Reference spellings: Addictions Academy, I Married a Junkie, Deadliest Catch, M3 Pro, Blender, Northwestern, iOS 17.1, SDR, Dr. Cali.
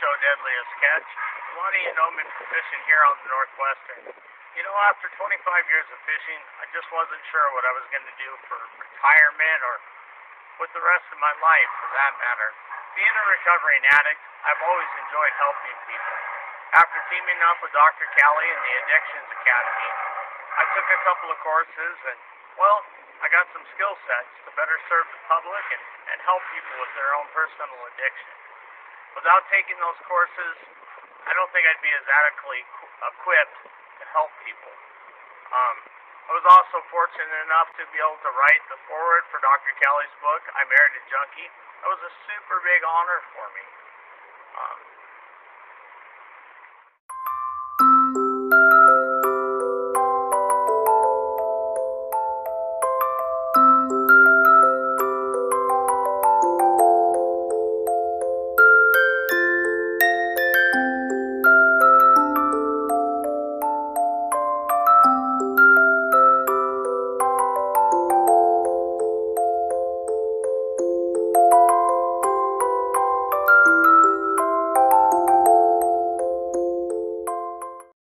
show Deadliest Catch. Why do you know me for fishing here on the Northwestern? You know, after 25 years of fishing, I just wasn't sure what I was going to do for retirement or with the rest of my life, for that matter. Being a recovering addict, I've always enjoyed helping people. After teaming up with Dr. Cali and the Addictions Academy, I took a couple of courses and, well, I got some skill sets to better serve the public and help people with their own personal addiction. Without taking those courses, I don't think I'd be as adequately equipped to help people. I was also fortunate enough to be able to write the foreword for Dr. Cali's book, I Married a Junkie. That was a super big honor for me.